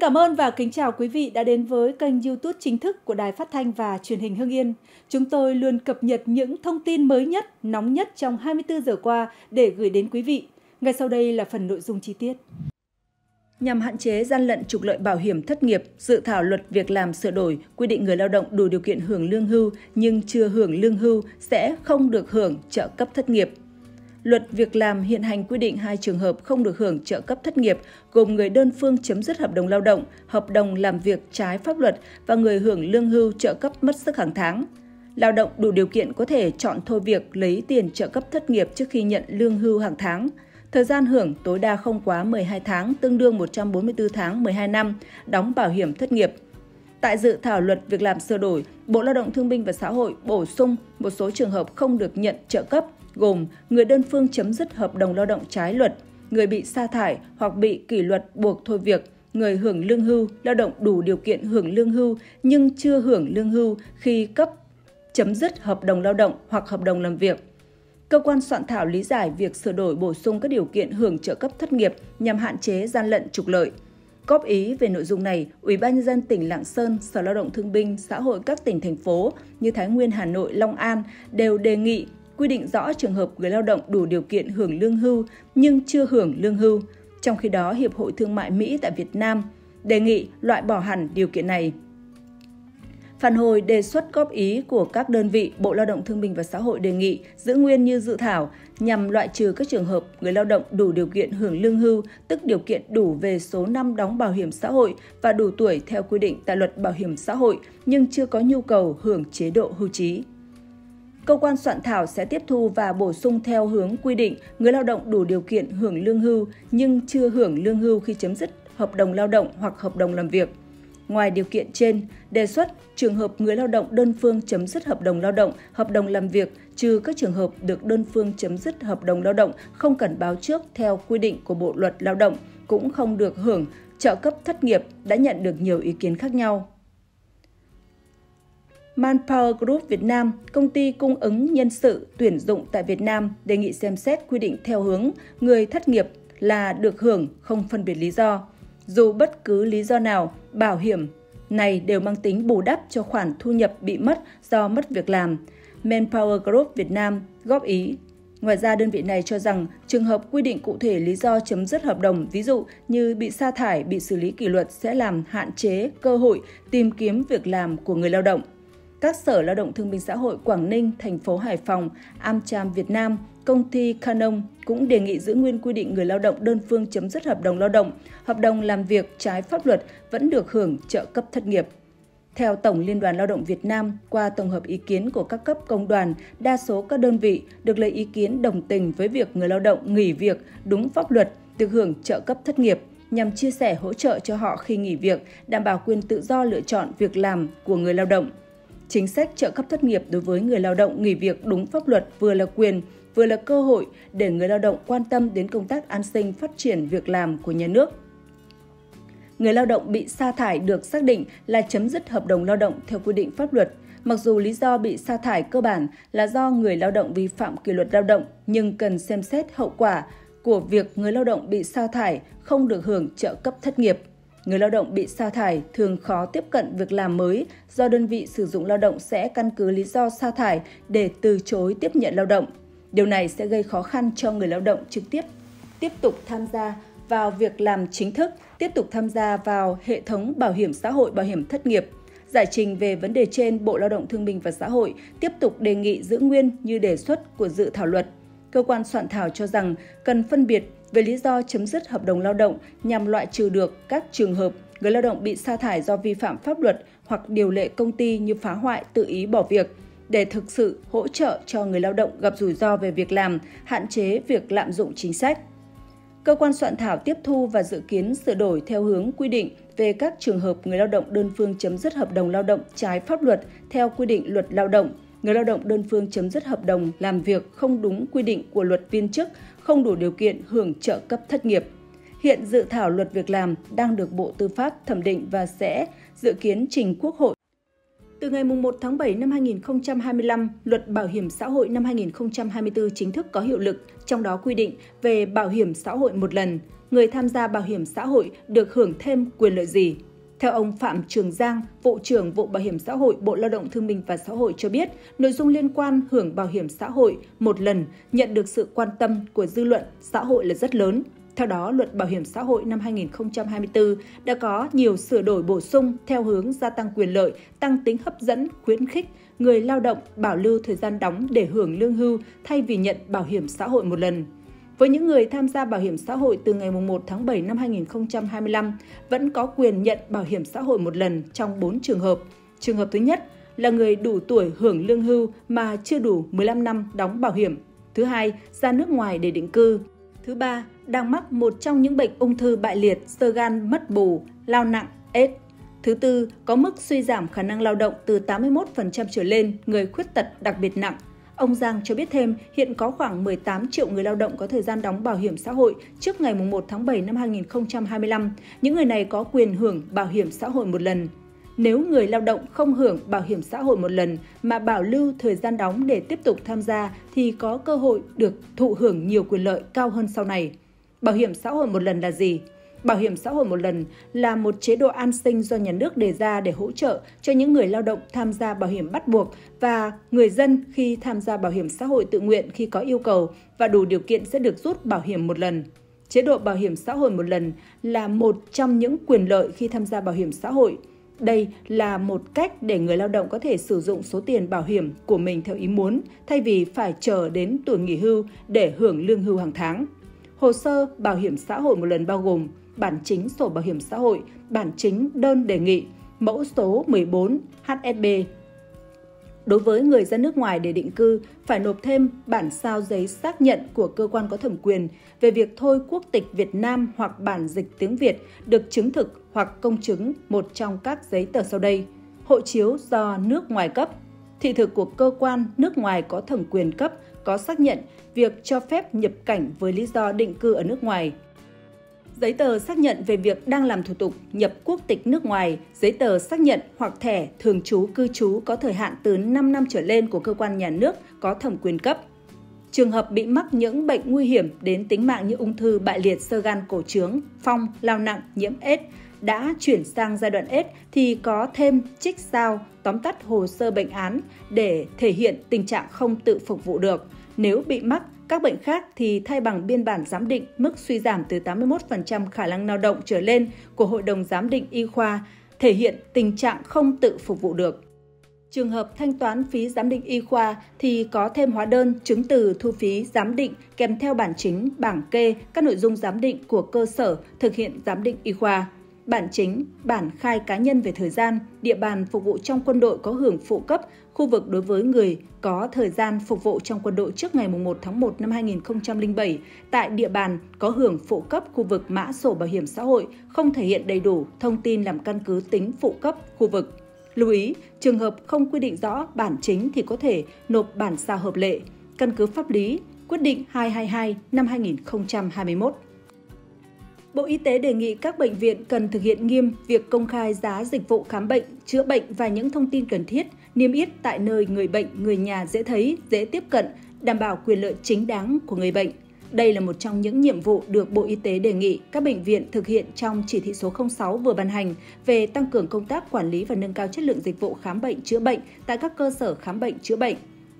cảm ơn và kính chào quý vị đã đến với kênh YouTube chính thức của Đài Phát Thanh và Truyền hình Hưng Yên. Chúng tôi luôn cập nhật những thông tin mới nhất, nóng nhất trong 24 giờ qua để gửi đến quý vị. Ngay sau đây là phần nội dung chi tiết. Nhằm hạn chế gian lận trục lợi bảo hiểm thất nghiệp, dự thảo luật việc làm sửa đổi quy định người lao động đủ điều kiện hưởng lương hưu nhưng chưa hưởng lương hưu sẽ không được hưởng trợ cấp thất nghiệp. Luật việc làm hiện hành quy định hai trường hợp không được hưởng trợ cấp thất nghiệp, gồm người đơn phương chấm dứt hợp đồng lao động, hợp đồng làm việc trái pháp luật và người hưởng lương hưu trợ cấp mất sức hàng tháng. Lao động đủ điều kiện có thể chọn thôi việc lấy tiền trợ cấp thất nghiệp trước khi nhận lương hưu hàng tháng. Thời gian hưởng tối đa không quá 12 tháng, tương đương 144 tháng 12 năm, đóng bảo hiểm thất nghiệp. Tại dự thảo luật việc làm sửa đổi, Bộ Lao động Thương binh và Xã hội bổ sung một số trường hợp không được nhận trợ cấp, gồm người đơn phương chấm dứt hợp đồng lao động trái luật, người bị sa thải hoặc bị kỷ luật buộc thôi việc, người hưởng lương hưu, lao động đủ điều kiện hưởng lương hưu nhưng chưa hưởng lương hưu khi cấp chấm dứt hợp đồng lao động hoặc hợp đồng làm việc. Cơ quan soạn thảo lý giải việc sửa đổi bổ sung các điều kiện hưởng trợ cấp thất nghiệp nhằm hạn chế gian lận trục lợi. Góp ý về nội dung này, Ủy ban nhân dân tỉnh Lạng Sơn, Sở Lao động Thương binh, Xã hội các tỉnh, thành phố như Thái Nguyên, Hà Nội, Long An đều đề nghị quy định rõ trường hợp người lao động đủ điều kiện hưởng lương hưu nhưng chưa hưởng lương hưu. Trong khi đó, Hiệp hội Thương mại Mỹ tại Việt Nam đề nghị loại bỏ hẳn điều kiện này. Phản hồi đề xuất góp ý của các đơn vị, Bộ Lao động Thương binh và Xã hội đề nghị giữ nguyên như dự thảo nhằm loại trừ các trường hợp người lao động đủ điều kiện hưởng lương hưu, tức điều kiện đủ về số năm đóng bảo hiểm xã hội và đủ tuổi theo quy định tại luật bảo hiểm xã hội nhưng chưa có nhu cầu hưởng chế độ hưu trí. Cơ quan soạn thảo sẽ tiếp thu và bổ sung theo hướng quy định người lao động đủ điều kiện hưởng lương hưu nhưng chưa hưởng lương hưu khi chấm dứt hợp đồng lao động hoặc hợp đồng làm việc. Ngoài điều kiện trên, đề xuất trường hợp người lao động đơn phương chấm dứt hợp đồng lao động, hợp đồng làm việc, trừ các trường hợp được đơn phương chấm dứt hợp đồng lao động không cần báo trước theo quy định của Bộ Luật Lao động, cũng không được hưởng trợ cấp thất nghiệp đã nhận được nhiều ý kiến khác nhau. Manpower Group Việt Nam, công ty cung ứng nhân sự tuyển dụng tại Việt Nam, đề nghị xem xét quy định theo hướng người thất nghiệp là được hưởng không phân biệt lý do. Dù bất cứ lý do nào, bảo hiểm này đều mang tính bù đắp cho khoản thu nhập bị mất do mất việc làm. Manpower Group Việt Nam góp ý. Ngoài ra, đơn vị này cho rằng trường hợp quy định cụ thể lý do chấm dứt hợp đồng, ví dụ như bị sa thải, bị xử lý kỷ luật sẽ làm hạn chế cơ hội tìm kiếm việc làm của người lao động. Các Sở Lao động Thương binh Xã hội Quảng Ninh, thành phố Hải Phòng, Amcham Việt Nam, công ty Canon cũng đề nghị giữ nguyên quy định người lao động đơn phương chấm dứt hợp đồng lao động, hợp đồng làm việc trái pháp luật vẫn được hưởng trợ cấp thất nghiệp. Theo Tổng Liên đoàn Lao động Việt Nam, qua tổng hợp ý kiến của các cấp công đoàn, đa số các đơn vị được lấy ý kiến đồng tình với việc người lao động nghỉ việc đúng pháp luật được hưởng trợ cấp thất nghiệp, nhằm chia sẻ hỗ trợ cho họ khi nghỉ việc, đảm bảo quyền tự do lựa chọn việc làm của người lao động. Chính sách trợ cấp thất nghiệp đối với người lao động nghỉ việc đúng pháp luật vừa là quyền, vừa là cơ hội để người lao động quan tâm đến công tác an sinh phát triển việc làm của nhà nước. Người lao động bị sa thải được xác định là chấm dứt hợp đồng lao động theo quy định pháp luật. Mặc dù lý do bị sa thải cơ bản là do người lao động vi phạm kỷ luật lao động, nhưng cần xem xét hậu quả của việc người lao động bị sa thải không được hưởng trợ cấp thất nghiệp. Người lao động bị sa thải thường khó tiếp cận việc làm mới do đơn vị sử dụng lao động sẽ căn cứ lý do sa thải để từ chối tiếp nhận lao động. Điều này sẽ gây khó khăn cho người lao động trực tiếp tiếp tục tham gia vào việc làm chính thức, tiếp tục tham gia vào hệ thống bảo hiểm xã hội, bảo hiểm thất nghiệp. Giải trình về vấn đề trên, Bộ Lao động Thương binh và Xã hội tiếp tục đề nghị giữ nguyên như đề xuất của dự thảo luật. Cơ quan soạn thảo cho rằng cần phân biệt về lý do chấm dứt hợp đồng lao động nhằm loại trừ được các trường hợp người lao động bị sa thải do vi phạm pháp luật hoặc điều lệ công ty như phá hoại, tự ý bỏ việc, để thực sự hỗ trợ cho người lao động gặp rủi ro về việc làm, hạn chế việc lạm dụng chính sách. Cơ quan soạn thảo tiếp thu và dự kiến sửa đổi theo hướng quy định về các trường hợp người lao động đơn phương chấm dứt hợp đồng lao động trái pháp luật theo quy định Luật Lao động, người lao động đơn phương chấm dứt hợp đồng làm việc không đúng quy định của luật viên chức, không đủ điều kiện hưởng trợ cấp thất nghiệp. Hiện dự thảo luật việc làm đang được Bộ Tư pháp thẩm định và sẽ dự kiến trình Quốc hội. Từ ngày 1 tháng 7 năm 2025, Luật Bảo hiểm xã hội năm 2024 chính thức có hiệu lực, trong đó quy định về bảo hiểm xã hội một lần. người tham gia bảo hiểm xã hội được hưởng thêm quyền lợi gì? Theo ông Phạm Trường Giang, Vụ trưởng Vụ Bảo hiểm xã hội, Bộ Lao động Thương binh và Xã hội cho biết, nội dung liên quan hưởng bảo hiểm xã hội một lần nhận được sự quan tâm của dư luận xã hội là rất lớn. Theo đó, Luật Bảo hiểm xã hội năm 2024 đã có nhiều sửa đổi bổ sung theo hướng gia tăng quyền lợi, tăng tính hấp dẫn, khuyến khích người lao động bảo lưu thời gian đóng để hưởng lương hưu thay vì nhận bảo hiểm xã hội một lần. Với những người tham gia bảo hiểm xã hội từ ngày 1 tháng 7 năm 2025 vẫn có quyền nhận bảo hiểm xã hội một lần trong 4 trường hợp. Trường hợp thứ nhất là người đủ tuổi hưởng lương hưu mà chưa đủ 15 năm đóng bảo hiểm. Thứ hai, ra nước ngoài để định cư. Thứ ba, đang mắc một trong những bệnh ung thư bại liệt, xơ gan mất bù, lao nặng, AIDS. Thứ tư, có mức suy giảm khả năng lao động từ 81% trở lên, người khuyết tật đặc biệt nặng. Ông Giang cho biết thêm, hiện có khoảng 18 triệu người lao động có thời gian đóng bảo hiểm xã hội trước ngày 1 tháng 7 năm 2025. Những người này có quyền hưởng bảo hiểm xã hội một lần. Nếu người lao động không hưởng bảo hiểm xã hội một lần mà bảo lưu thời gian đóng để tiếp tục tham gia thì có cơ hội được thụ hưởng nhiều quyền lợi cao hơn sau này. Bảo hiểm xã hội một lần là gì? Bảo hiểm xã hội một lần là một chế độ an sinh do nhà nước đề ra để hỗ trợ cho những người lao động tham gia bảo hiểm bắt buộc và người dân khi tham gia bảo hiểm xã hội tự nguyện khi có yêu cầu và đủ điều kiện sẽ được rút bảo hiểm một lần. Chế độ bảo hiểm xã hội một lần là một trong những quyền lợi khi tham gia bảo hiểm xã hội. Đây là một cách để người lao động có thể sử dụng số tiền bảo hiểm của mình theo ý muốn thay vì phải chờ đến tuổi nghỉ hưu để hưởng lương hưu hàng tháng. Hồ sơ bảo hiểm xã hội một lần bao gồm bản chính sổ bảo hiểm xã hội, bản chính đơn đề nghị, mẫu số 14 HSB. Đối với người ra nước ngoài để định cư, phải nộp thêm bản sao giấy xác nhận của cơ quan có thẩm quyền về việc thôi quốc tịch Việt Nam hoặc bản dịch tiếng Việt được chứng thực hoặc công chứng một trong các giấy tờ sau đây: hộ chiếu do nước ngoài cấp, thị thực của cơ quan nước ngoài có thẩm quyền cấp có xác nhận việc cho phép nhập cảnh với lý do định cư ở nước ngoài, giấy tờ xác nhận về việc đang làm thủ tục nhập quốc tịch nước ngoài, giấy tờ xác nhận hoặc thẻ thường trú cư trú có thời hạn từ 5 năm trở lên của cơ quan nhà nước có thẩm quyền cấp. Trường hợp bị mắc những bệnh nguy hiểm đến tính mạng như ung thư bại liệt, xơ gan cổ trướng, phong, lao nặng, nhiễm AIDS đã chuyển sang giai đoạn AIDS thì có thêm trích sao tóm tắt hồ sơ bệnh án để thể hiện tình trạng không tự phục vụ được. Nếu bị mắc các bệnh khác thì thay bằng biên bản giám định mức suy giảm từ 81% khả năng lao động trở lên của Hội đồng Giám định Y khoa, thể hiện tình trạng không tự phục vụ được. Trường hợp thanh toán phí giám định y khoa thì có thêm hóa đơn, chứng từ thu phí giám định kèm theo bản chính, bảng kê các nội dung giám định của cơ sở thực hiện giám định y khoa, bản chính, bản khai cá nhân về thời gian, địa bàn phục vụ trong quân đội có hưởng phụ cấp, khu vực đối với người có thời gian phục vụ trong quân đội trước ngày 1 tháng 1 năm 2007 tại địa bàn có hưởng phụ cấp khu vực mã sổ bảo hiểm xã hội không thể hiện đầy đủ thông tin làm căn cứ tính phụ cấp khu vực. Lưu ý, trường hợp không quy định rõ bản chính thì có thể nộp bản sao hợp lệ, căn cứ pháp lý, quyết định 222 năm 2021. Bộ Y tế đề nghị các bệnh viện cần thực hiện nghiêm việc công khai giá dịch vụ khám bệnh, chữa bệnh và những thông tin cần thiết, niêm yết tại nơi người bệnh, người nhà dễ thấy, dễ tiếp cận, đảm bảo quyền lợi chính đáng của người bệnh. Đây là một trong những nhiệm vụ được Bộ Y tế đề nghị các bệnh viện thực hiện trong chỉ thị số 06 vừa ban hành về tăng cường công tác quản lý và nâng cao chất lượng dịch vụ khám bệnh, chữa bệnh tại các cơ sở khám bệnh, chữa bệnh.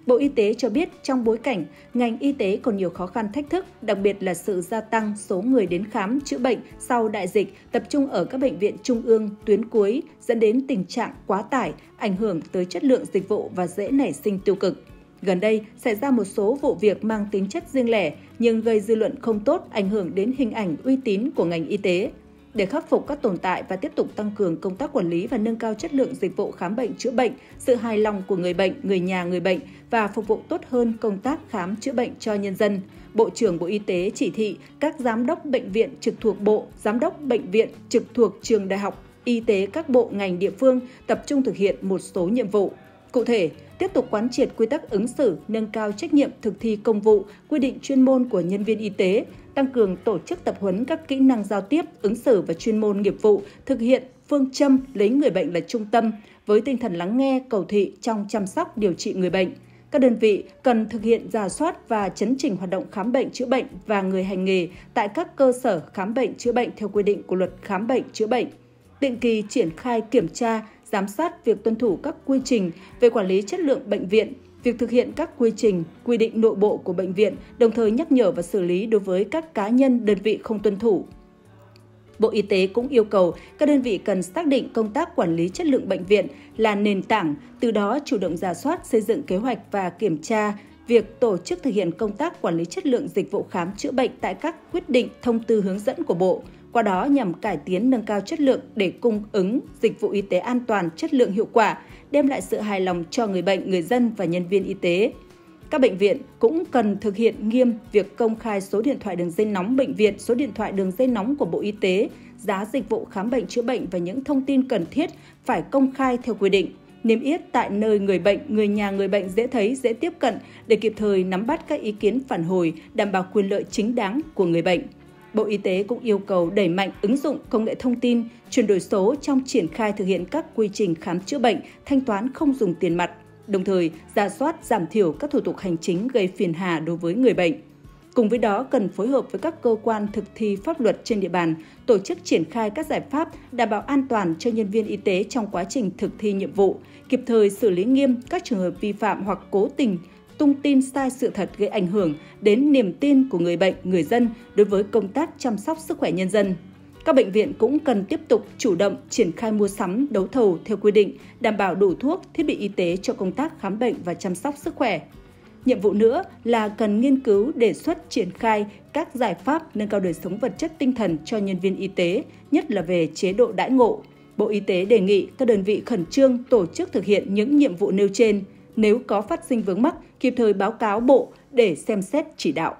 Bộ Y tế cho biết trong bối cảnh, ngành y tế còn nhiều khó khăn thách thức, đặc biệt là sự gia tăng số người đến khám, chữa bệnh sau đại dịch tập trung ở các bệnh viện trung ương, tuyến cuối, dẫn đến tình trạng quá tải, ảnh hưởng tới chất lượng dịch vụ và dễ nảy sinh tiêu cực. Gần đây, xảy ra một số vụ việc mang tính chất riêng lẻ nhưng gây dư luận không tốt, ảnh hưởng đến hình ảnh uy tín của ngành y tế. Để khắc phục các tồn tại và tiếp tục tăng cường công tác quản lý và nâng cao chất lượng dịch vụ khám bệnh, chữa bệnh, sự hài lòng của người bệnh, người nhà người bệnh và phục vụ tốt hơn công tác khám chữa bệnh cho nhân dân, Bộ trưởng Bộ Y tế chỉ thị các giám đốc bệnh viện trực thuộc bộ, giám đốc bệnh viện trực thuộc trường đại học, y tế các bộ ngành địa phương tập trung thực hiện một số nhiệm vụ. Cụ thể, tiếp tục quán triệt quy tắc ứng xử, nâng cao trách nhiệm thực thi công vụ, quy định chuyên môn của nhân viên y tế, tăng cường tổ chức tập huấn các kỹ năng giao tiếp, ứng xử và chuyên môn nghiệp vụ, thực hiện phương châm lấy người bệnh là trung tâm, với tinh thần lắng nghe, cầu thị trong chăm sóc điều trị người bệnh. Các đơn vị cần thực hiện rà soát và chấn chỉnh hoạt động khám bệnh chữa bệnh và người hành nghề tại các cơ sở khám bệnh chữa bệnh theo quy định của Luật khám bệnh chữa bệnh. Định kỳ triển khai kiểm tra, giám sát việc tuân thủ các quy trình về quản lý chất lượng bệnh viện, việc thực hiện các quy trình, quy định nội bộ của bệnh viện, đồng thời nhắc nhở và xử lý đối với các cá nhân, đơn vị không tuân thủ. Bộ Y tế cũng yêu cầu các đơn vị cần xác định công tác quản lý chất lượng bệnh viện là nền tảng, từ đó chủ động rà soát, xây dựng kế hoạch và kiểm tra việc tổ chức thực hiện công tác quản lý chất lượng dịch vụ khám chữa bệnh tại các quyết định, thông tư, hướng dẫn của Bộ, qua đó nhằm cải tiến, nâng cao chất lượng để cung ứng dịch vụ y tế an toàn, chất lượng, hiệu quả, đem lại sự hài lòng cho người bệnh, người dân và nhân viên y tế. Các bệnh viện cũng cần thực hiện nghiêm việc công khai số điện thoại đường dây nóng bệnh viện, số điện thoại đường dây nóng của Bộ Y tế, giá dịch vụ khám bệnh chữa bệnh và những thông tin cần thiết phải công khai theo quy định, niêm yết tại nơi người bệnh, người nhà người bệnh dễ thấy, dễ tiếp cận để kịp thời nắm bắt các ý kiến phản hồi, đảm bảo quyền lợi chính đáng của người bệnh. Bộ Y tế cũng yêu cầu đẩy mạnh ứng dụng công nghệ thông tin, chuyển đổi số trong triển khai thực hiện các quy trình khám chữa bệnh, thanh toán không dùng tiền mặt, đồng thời rà soát, giảm thiểu các thủ tục hành chính gây phiền hà đối với người bệnh. Cùng với đó, cần phối hợp với các cơ quan thực thi pháp luật trên địa bàn, tổ chức triển khai các giải pháp đảm bảo an toàn cho nhân viên y tế trong quá trình thực thi nhiệm vụ, kịp thời xử lý nghiêm các trường hợp vi phạm hoặc cố tình tung tin sai sự thật gây ảnh hưởng đến niềm tin của người bệnh, người dân đối với công tác chăm sóc sức khỏe nhân dân. Các bệnh viện cũng cần tiếp tục chủ động triển khai mua sắm, đấu thầu theo quy định, đảm bảo đủ thuốc, thiết bị y tế cho công tác khám bệnh và chăm sóc sức khỏe. Nhiệm vụ nữa là cần nghiên cứu, đề xuất, triển khai các giải pháp nâng cao đời sống vật chất tinh thần cho nhân viên y tế, nhất là về chế độ đãi ngộ. Bộ Y tế đề nghị các đơn vị khẩn trương tổ chức thực hiện những nhiệm vụ nêu trên. Nếu có phát sinh vướng mắc, kịp thời báo cáo Bộ để xem xét chỉ đạo.